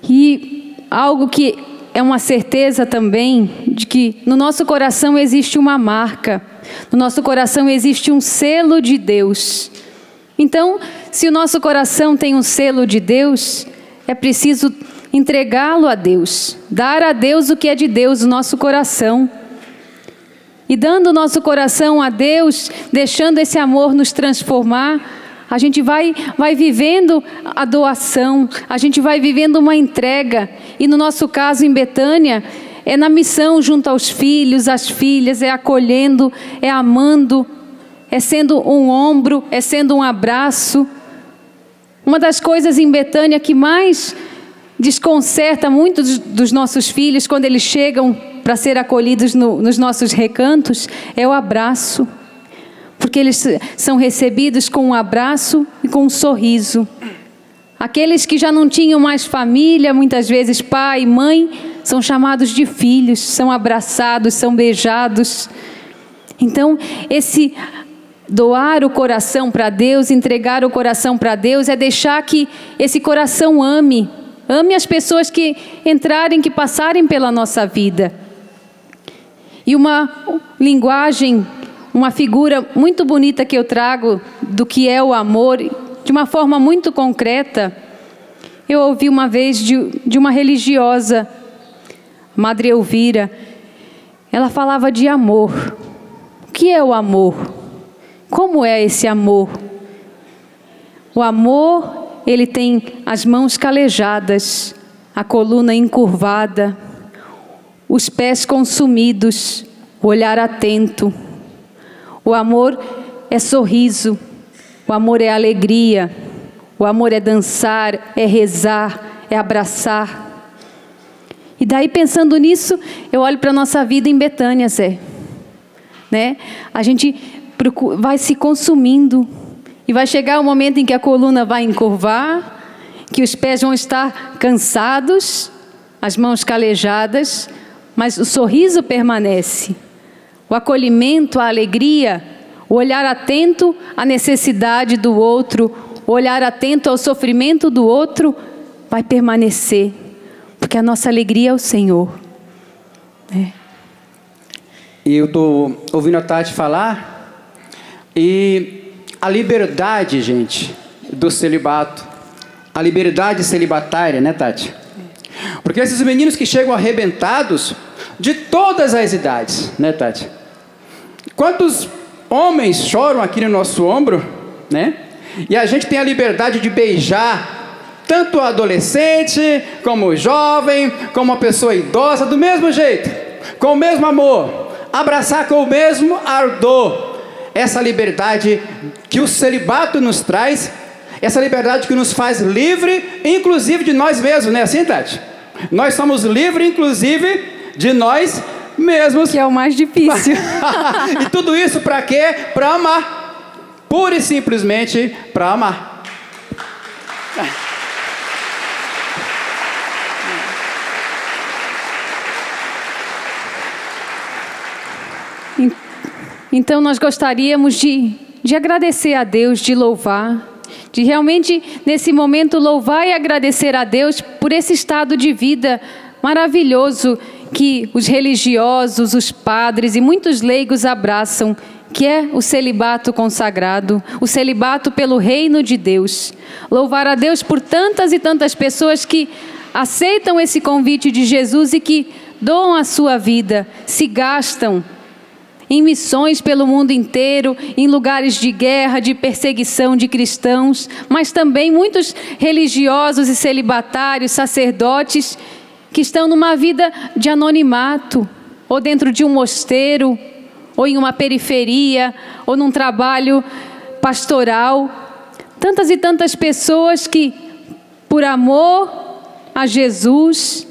E algo que é uma certeza também, de que no nosso coração existe uma marca, no nosso coração existe um selo de Deus. Então, se o nosso coração tem um selo de Deus, é preciso entregá-lo a Deus, dar a Deus o que é de Deus, o nosso coração. E dando o nosso coração a Deus, deixando esse amor nos transformar, a gente vai, vai vivendo a doação, a gente vai vivendo uma entrega. E no nosso caso, em Betânia, é na missão junto aos filhos, às filhas, é acolhendo, é amando, é sendo um ombro, é sendo um abraço. Uma das coisas em Betânia que mais desconcerta muitos dos nossos filhos quando eles chegam para ser acolhidos no, nos nossos recantos é o abraço. Porque eles são recebidos com um abraço e com um sorriso. Aqueles que já não tinham mais família, muitas vezes pai e mãe, são chamados de filhos, são abraçados, são beijados. Então, esse doar o coração para Deus, entregar o coração para Deus, é deixar que esse coração ame, ame as pessoas que entrarem, que passarem pela nossa vida. E uma linguagem, uma figura muito bonita que eu trago do que é o amor, de uma forma muito concreta, eu ouvi uma vez de, de uma religiosa, Madre Elvira. Ela falava de amor. O que é o amor? Como é esse amor? O amor, ele tem as mãos calejadas, a coluna encurvada, os pés consumidos, o olhar atento. O amor é sorriso, o amor é alegria, o amor é dançar, é rezar, é abraçar. E daí, pensando nisso, eu olho para a nossa vida em Betânia, Zé. Né? A gente procura, vai se consumindo. E vai chegar o momento em que a coluna vai encurvar, que os pés vão estar cansados, as mãos calejadas, mas o sorriso permanece. O acolhimento, a alegria, o olhar atento à necessidade do outro, o olhar atento ao sofrimento do outro, vai permanecer. Porque a nossa alegria é o Senhor. É. E eu estou ouvindo a Tati falar, e a liberdade, gente, do celibato, a liberdade celibatária, né, Tati? Porque esses meninos que chegam arrebentados, de todas as idades, né, Tati? Quantos homens choram aqui no nosso ombro, né? E a gente tem a liberdade de beijar tanto o adolescente, como o jovem, como a pessoa idosa, do mesmo jeito, com o mesmo amor, abraçar com o mesmo ardor. Essa liberdade que o celibato nos traz, essa liberdade que nos faz livre, inclusive de nós mesmos, não é assim, Tati? Nós somos livres, inclusive, de nós mesmos. Que é o mais difícil. E tudo isso para quê? Para amar. Pura e simplesmente para amar. Então nós gostaríamos de, de agradecer a Deus, de louvar, de realmente nesse momento louvar e agradecer a Deus por esse estado de vida maravilhoso que os religiosos, os padres e muitos leigos abraçam, que é o celibato consagrado, o celibato pelo reino de Deus. Louvar a Deus por tantas e tantas pessoas que aceitam esse convite de Jesus e que doam a sua vida, se gastam em missões pelo mundo inteiro, em lugares de guerra, de perseguição de cristãos, mas também muitos religiosos e celibatários, sacerdotes, que estão numa vida de anonimato, ou dentro de um mosteiro, ou em uma periferia, ou num trabalho pastoral. Tantas e tantas pessoas que, por amor a Jesus,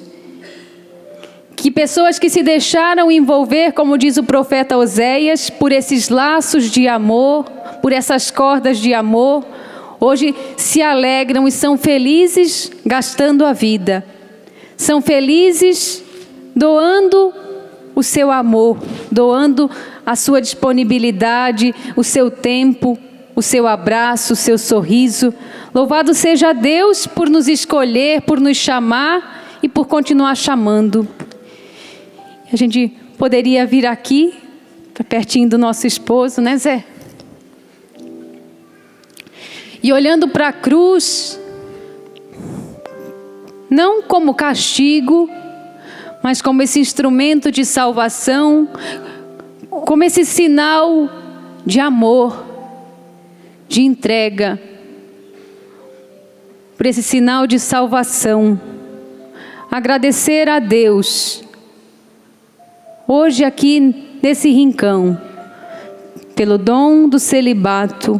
que pessoas que se deixaram envolver, como diz o profeta Oséias, por esses laços de amor, por essas cordas de amor, hoje se alegram e são felizes gastando a vida. São felizes doando o seu amor, doando a sua disponibilidade, o seu tempo, o seu abraço, o seu sorriso. Louvado seja Deus por nos escolher, por nos chamar e por continuar chamando. A gente poderia vir aqui, pertinho do nosso esposo, né, Zé? E olhando para a cruz, não como castigo, mas como esse instrumento de salvação, como esse sinal de amor, de entrega, por esse sinal de salvação. Agradecer a Deus. Hoje aqui nesse rincão, pelo dom do celibato,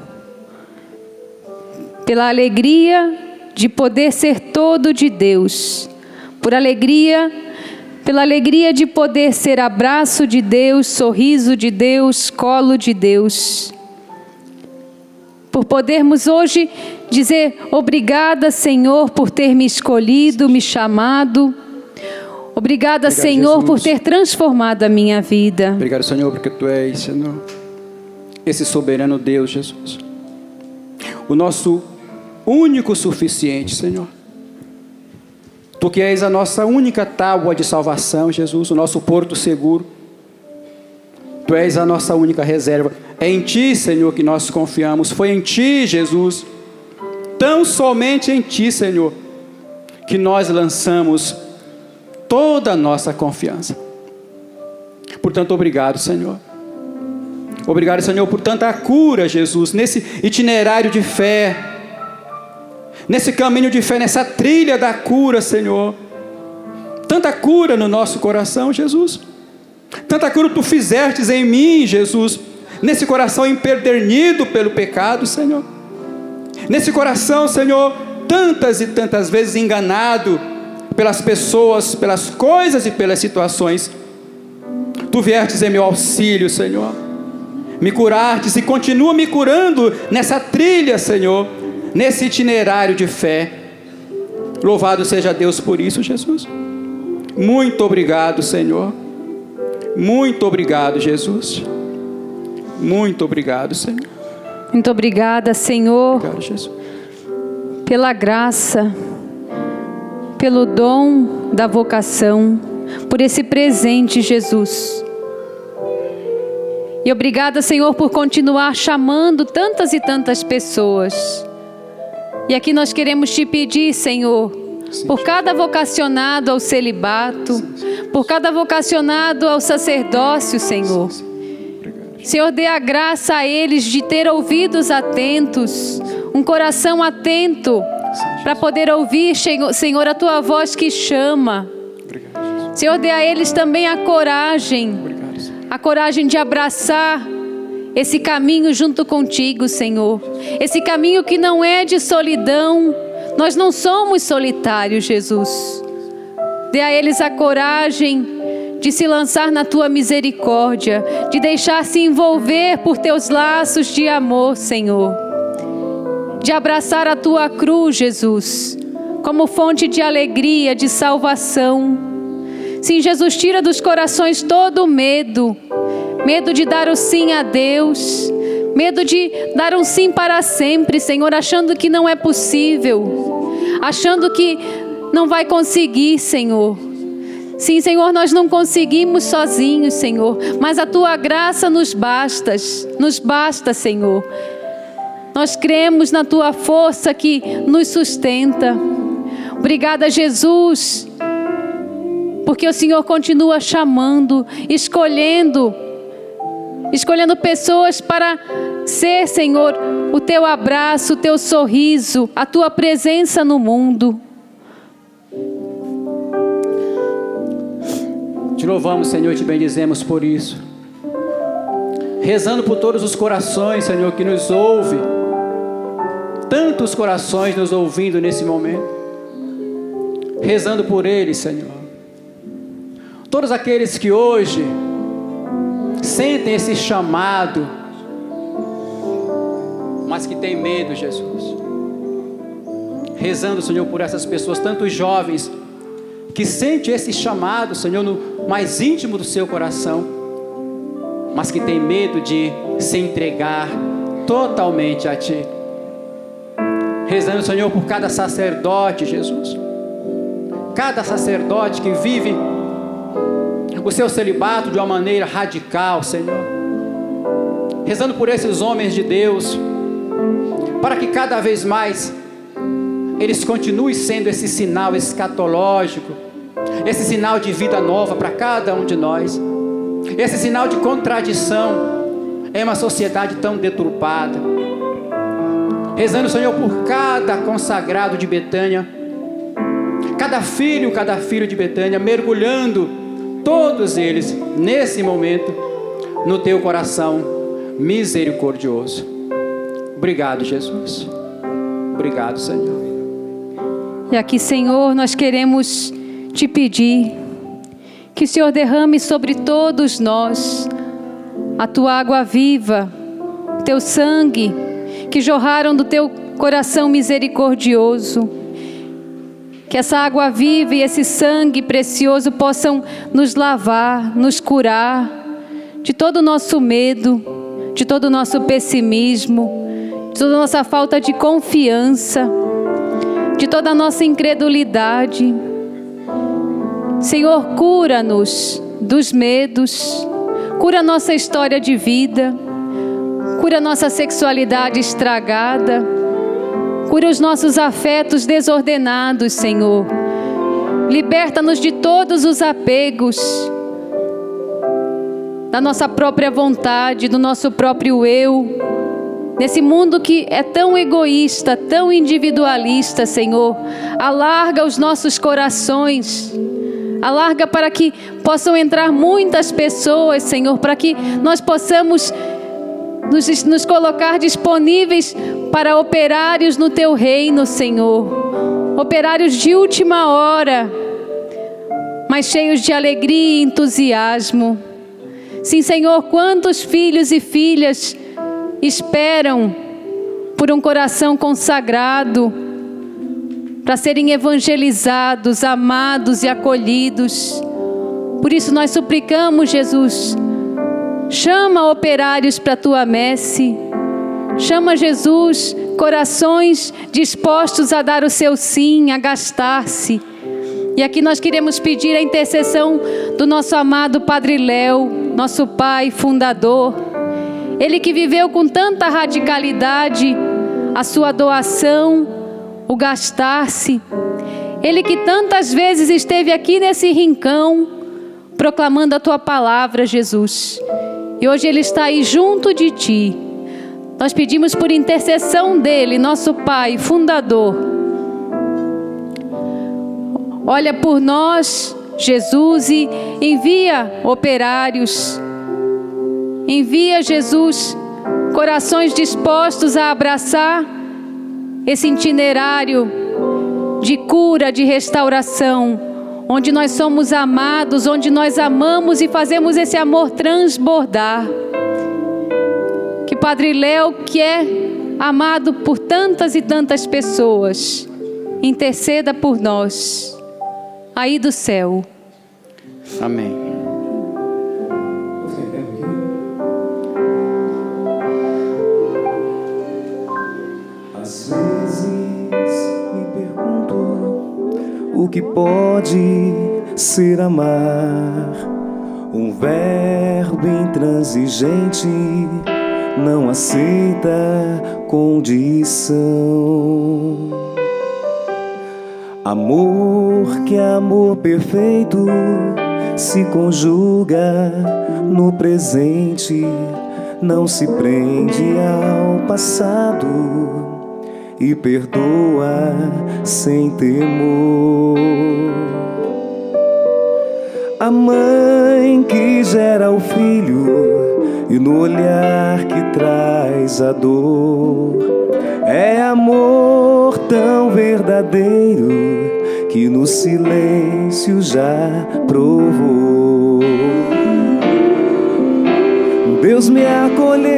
pela alegria de poder ser todo de Deus, por alegria, pela alegria de poder ser abraço de Deus, sorriso de Deus, colo de Deus. Por podermos hoje dizer obrigada, Senhor, por ter me escolhido, me chamado. Obrigada, Obrigado, Senhor, Jesus, por ter transformado a minha vida. Obrigado, Senhor, porque Tu és, Senhor, esse soberano Deus, Jesus. O nosso único suficiente, Senhor. Tu que és a nossa única tábua de salvação, Jesus, o nosso porto seguro. Tu és a nossa única reserva. É em Ti, Senhor, que nós confiamos. Foi em Ti, Jesus, tão somente em Ti, Senhor, que nós lançamos toda a nossa confiança. Portanto, obrigado, Senhor. Obrigado, Senhor, por tanta cura, Jesus, nesse itinerário de fé, nesse caminho de fé, nessa trilha da cura, Senhor. Tanta cura no nosso coração, Jesus. Tanta cura Tu fizestes em mim, Jesus, nesse coração empedernido pelo pecado, Senhor. Nesse coração, Senhor, tantas e tantas vezes enganado pelas pessoas, pelas coisas e pelas situações. Tu viestes em meu auxílio, Senhor, me curastes e continua me curando nessa trilha, Senhor, nesse itinerário de fé. Louvado seja Deus por isso, Jesus. Muito obrigado, Senhor. Muito obrigado, Jesus. Muito obrigado, Senhor. Muito obrigada, Senhor. Obrigado, Jesus, pela graça, pelo dom da vocação, por esse presente, Jesus. E obrigada, Senhor, por continuar chamando tantas e tantas pessoas. E aqui nós queremos Te pedir, Senhor, por cada vocacionado ao celibato, por cada vocacionado ao sacerdócio, Senhor, Senhor, dê a graça a eles de ter ouvidos atentos, um coração atento para poder ouvir, Senhor, a Tua voz que chama. Senhor, dê a eles também a coragem, a coragem de abraçar esse caminho junto contigo, Senhor. Esse caminho que não é de solidão. Nós não somos solitários, Jesus. Dê a eles a coragem de se lançar na Tua misericórdia, de deixar-se envolver por Teus laços de amor, Senhor. De abraçar a Tua cruz, Jesus, como fonte de alegria, de salvação. Sim, Jesus, tira dos corações todo o medo. Medo de dar o sim a Deus, medo de dar um sim para sempre, Senhor, achando que não é possível, achando que não vai conseguir, Senhor. Sim, Senhor, nós não conseguimos sozinhos, Senhor, mas a Tua graça nos basta, nos basta, Senhor. Nós cremos na Tua força que nos sustenta. Obrigada, Jesus, porque o Senhor continua chamando, escolhendo, Escolhendo pessoas para ser, Senhor, o Teu abraço, o Teu sorriso, a Tua presença no mundo. Te louvamos, Senhor, e te bendizemos por isso. Rezando por todos os corações, Senhor, que nos ouve. Tantos corações nos ouvindo nesse momento. Rezando por eles, Senhor. Todos aqueles que hoje sentem esse chamado, mas que tem medo, Jesus. Rezando, Senhor, por essas pessoas, tantos jovens que sentem esse chamado, Senhor, no mais íntimo do seu coração, mas que tem medo de se entregar totalmente a Ti. Rezando, Senhor, por cada sacerdote, Jesus. Cada sacerdote que vive o seu celibato de uma maneira radical, Senhor. Rezando por esses homens de Deus, para que cada vez mais eles continuem sendo esse sinal escatológico, esse sinal de vida nova para cada um de nós, esse sinal de contradição em uma sociedade tão deturpada. Rezando, Senhor, por cada consagrado de Betânia, cada filho, cada filho de Betânia, mergulhando todos eles, nesse momento, no Teu coração misericordioso. Obrigado, Jesus. Obrigado, Senhor. E aqui, Senhor, nós queremos Te pedir que o Senhor derrame sobre todos nós a Tua água viva, o Teu sangue, que jorraram do Teu coração misericordioso. Que essa água viva e esse sangue precioso possam nos lavar, nos curar de todo o nosso medo, de todo o nosso pessimismo, de toda a nossa falta de confiança, de toda a nossa incredulidade. Senhor, cura-nos dos medos, cura a nossa história de vida, cura a nossa sexualidade estragada, cura os nossos afetos desordenados, Senhor. Liberta-nos de todos os apegos, da nossa própria vontade, do nosso próprio eu. Nesse mundo que é tão egoísta, tão individualista, Senhor, alarga os nossos corações. Alarga para que possam entrar muitas pessoas, Senhor, para que nós possamos Nos, nos colocar disponíveis para operários no Teu reino, Senhor. Operários de última hora, mas cheios de alegria e entusiasmo. Sim, Senhor, quantos filhos e filhas esperam por um coração consagrado para serem evangelizados, amados e acolhidos. Por isso nós suplicamos, Jesus, chama operários para a Tua messe. Chama, Jesus, corações dispostos a dar o seu sim, a gastar-se. E aqui nós queremos pedir a intercessão do nosso amado Padre Léo, nosso pai fundador. Ele que viveu com tanta radicalidade a sua doação, o gastar-se. Ele que tantas vezes esteve aqui nesse rincão proclamando a Tua palavra, Jesus. e hoje Ele está aí junto de ti. Nós pedimos por intercessão dele, nosso Pai, fundador. Olha por nós, Jesus, e envia operários. Envia, Jesus, corações dispostos a abraçar esse itinerário de cura, de restauração, onde nós somos amados, onde nós amamos e fazemos esse amor transbordar. Que Padre Léo, que é amado por tantas e tantas pessoas, interceda por nós, aí do céu. Amém. Às vezes me pergunto o que pode ser amar, um verbo intransigente não aceita condição. Amor que é amor perfeito se conjuga no presente, não se prende ao passado e perdoa sem temor. A mãe que gera o filho e no olhar que traz a dor, é amor tão verdadeiro que no silêncio já provou. Deus me acolheu,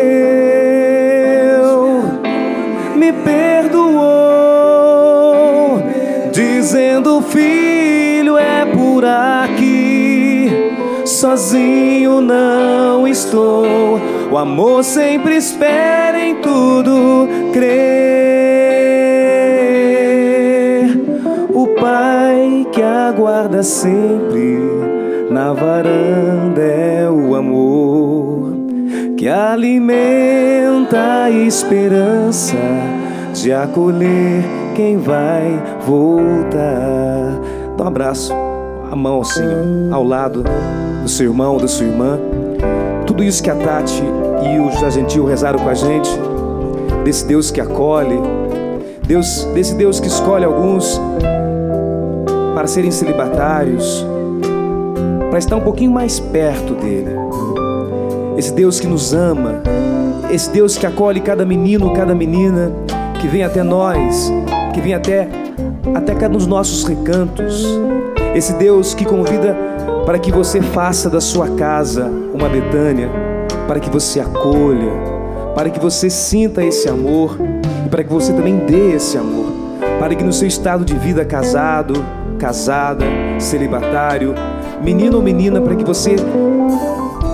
me perdoou, dizendo: filho, é por aqui, sozinho não estou. O amor sempre espera em tudo crer. O Pai que aguarda sempre na varanda é o amor que alimenta a esperança de acolher quem vai voltar. Dá um abraço, a mão ao Senhor, ao lado do seu irmão, da sua irmã. Tudo isso que a Tati e o José Gentil rezaram com a gente, desse Deus que acolhe, Deus, desse Deus que escolhe alguns para serem celibatários, para estar um pouquinho mais perto dele. Esse Deus que nos ama, esse Deus que acolhe cada menino, cada menina, que vem até nós, que vem até, até cada um dos nossos recantos. Esse Deus que convida para que você faça da sua casa uma Betânia, para que você acolha, para que você sinta esse amor e para que você também dê esse amor, para que no seu estado de vida, casado, casada, celibatário, menino ou menina, para que você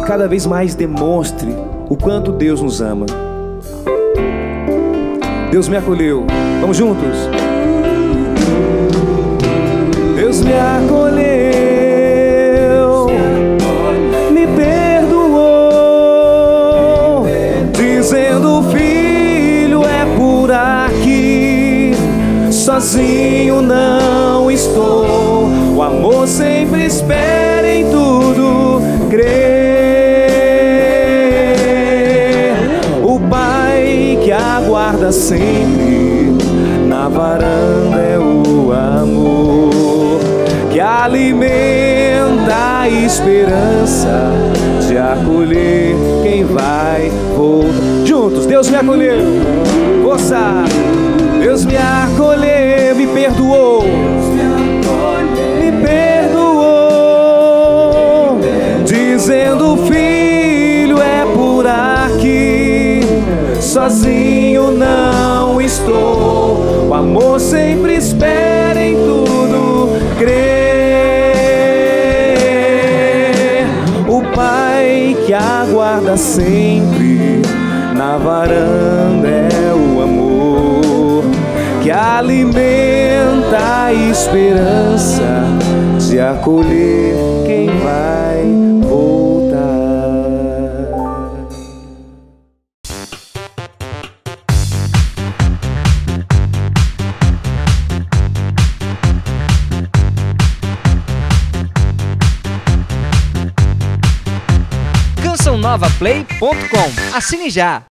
cada vez mais demonstre o quanto Deus nos ama. Deus me acolheu. Vamos juntos? Deus me acolheu, me perdoou, dizendo: filho, é por aqui, sozinho não estou. O amor sempre espera em tudo crer. O Pai que aguarda sempre na varanda é o amor que alimenta a esperança de acolher quem vai voltar. Juntos, Deus me acolheu, força! Deus me acolheu, me perdoou, me perdoou, dizendo: filho, é por aqui, sozinho não estou. O amor sempre espera em tudo crer. O Pai que aguarda sempre na varanda é o amor que alimenta a esperança de acolher quem vai voltar. Canção Nova canção nova play ponto com. Assine já!